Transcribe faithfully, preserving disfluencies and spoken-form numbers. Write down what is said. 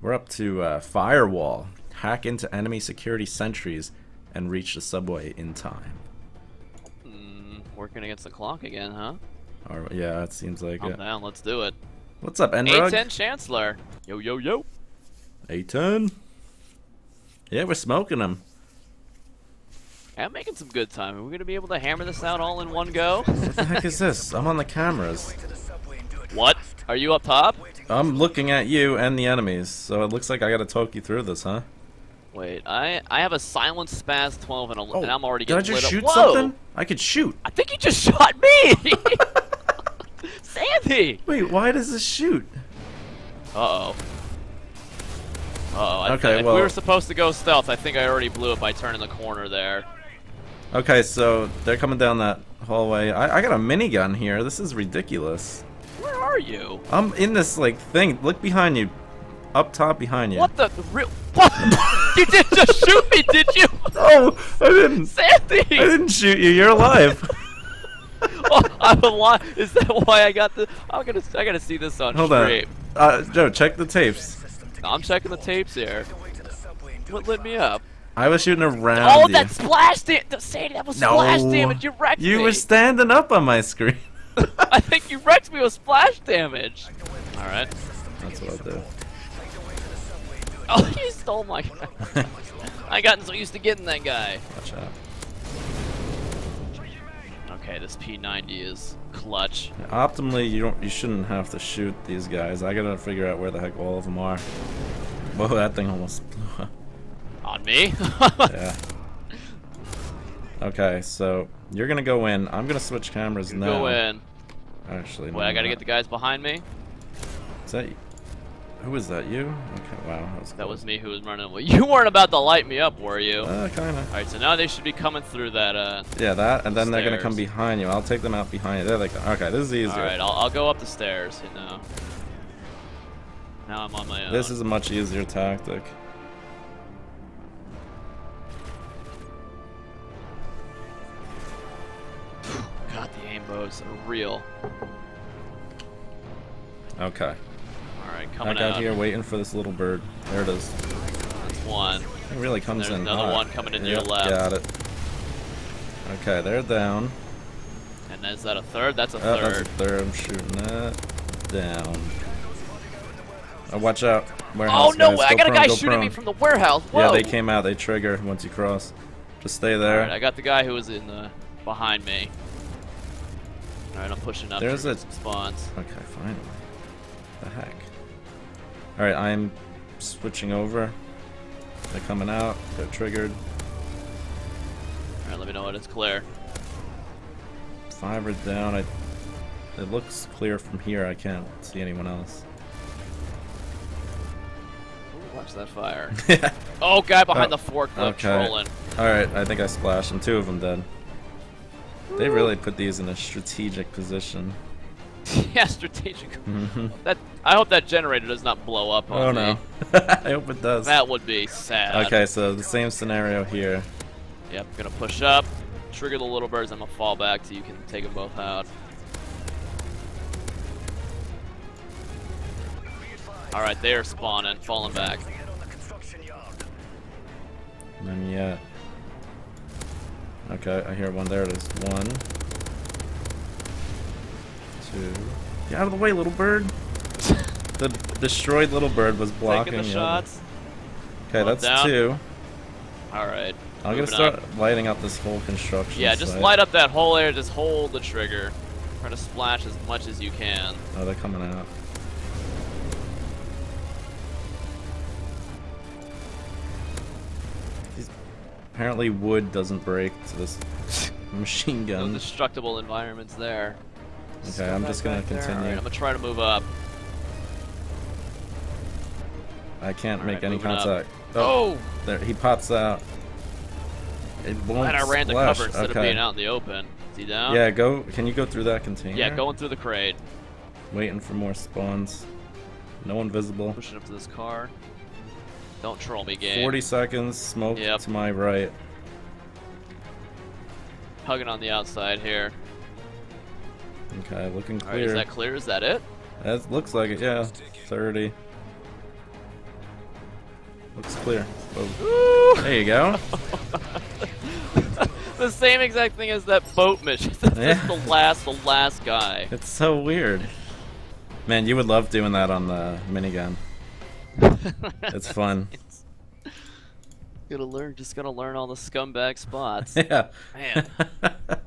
We're up to uh, Firewall. Hack into enemy security sentries and reach the subway in time. Mm, working against the clock again, huh? Or, yeah, it seems like Calm it. down, let's do it. What's up, Enrog? A ten Chancellor. Yo, yo, yo. A ten. Yeah, we're smoking them. Yeah, I'm making some good time. Are we going to be able to hammer this out all in one go? What the heck is this? I'm on the cameras. What? Are you up top? I'm looking at you and the enemies, so it looks like I got to talk you through this, huh? Wait, I I have a silent spaz twelve and, a, oh, and I'm already getting lit up. Did I just shoot Whoa! something? I could shoot. I think you just shot me! Sandy! Wait, why does this shoot? Uh-oh. Uh-oh. Okay, if well... we were supposed to go stealth, I think I already blew it by turning the corner there. Okay, so they're coming down that hallway. I, I got a minigun here. This is ridiculous. Where are you? I'm in this, like, thing. Look behind you. Up top behind you. What the... real? What? You didn't just shoot me, did you? No, I didn't. Sandy! I didn't shoot you. You're alive. Oh, I'm alive. Is that why I got the... I'm gonna, I gotta see this on Hold stream. Hold on. Uh, Joe, check the tapes. I'm checking the tapes here. What lit me up? I was shooting around Oh, you. that splash damage! Sandy, that was no. splash damage. You wrecked you me. You were standing up on my screen. I think you wrecked me with splash damage. Alright. That's what I do. Oh, you stole my guy. I gotten so used to getting that guy. Watch out. Okay, this P ninety is clutch. Optimally, you don't, you shouldn't have to shoot these guys. I gotta figure out where the heck all of them are. Whoa, that thing almost blew up. On me? Yeah. Okay, so you're gonna go in. I'm gonna switch cameras now. Go in. Actually, wait, no, I gotta not. get the guys behind me. Is that you? Who was that? You? Okay, wow. That was, that was me who was running away. You weren't about to light me up, were you? Uh, kinda. Alright, so now they should be coming through that, uh... Yeah, that, and then stairs. They're gonna come behind you. I'll take them out behind you. There they go. Okay, this is easier. Alright, I'll, I'll go up the stairs, you know. Now I'm on my own. This is a much easier tactic. God, the aimbows are real. Okay. Alright, coming Back out. out here waiting for this little bird. There it is. That's one. It really comes in. Another hot. one coming in yep, your left. Got it. Okay, they're down. And is that a third? That's a oh, third. That's a third. I'm shooting that down. Oh, watch out. Warehouse oh no! Guys. I go got prone, a guy go shooting prone. me from the warehouse. Whoa. Yeah, they came out. They trigger once you cross. Just stay there. Alright, I got the guy who was in the behind me. Alright, I'm pushing up. There's a response. Okay, finally. What the heck. Alright, I'm switching over. They're coming out. They're triggered. Alright, let me know when it's clear. Five are down. I, it looks clear from here. I can't see anyone else. Ooh, watch that fire. Oh, guy behind oh, the forklift okay. trolling. Alright, I think I splashed them. Two of them dead. Ooh. They really put these in a strategic position. Yeah, strategic. Mm-hmm. That I hope that generator does not blow up on me. Oh no. I hope it does. That would be sad. Okay, so the same scenario here. Yep, I'm gonna push up, trigger the little birds, I'm gonna fall back so you can take them both out. Alright, they are spawning, falling back. None yet. Okay, I hear one. There it is. One. Two. Get out of the way, little bird. The destroyed little bird was blocking the shots. Okay, that's down. two. Alright. I'm gonna start up. lighting up this whole construction. Yeah, just site. light up that whole area, just hold the trigger. Try to splash as much as you can. Oh, they're coming out. These, apparently wood doesn't break to this machine gun. No destructible environments there. Okay, Still I'm just gonna continue. Right, I'm gonna try to move up. I can't All make right, any contact. Oh, oh! There, he pops out. It won't splash. I ran the cover instead okay. of being out in the open. Is he down? Yeah, go. Can you go through that container? Yeah, going through the crate. Waiting for more spawns. No one visible. Pushing up to this car. Don't troll me, game. forty seconds. Smoke yep. to my right. Hugging on the outside here. Okay, looking clear. Right, is that clear? Is that it? That looks like it, yeah. thirty. Looks clear. There you go. The same exact thing as that boat mission. That's yeah. just the last, the last guy. It's so weird. Man, you would love doing that on the minigun. It's fun. It's... Gotta learn, just gotta learn all the scumbag spots. Yeah. Man.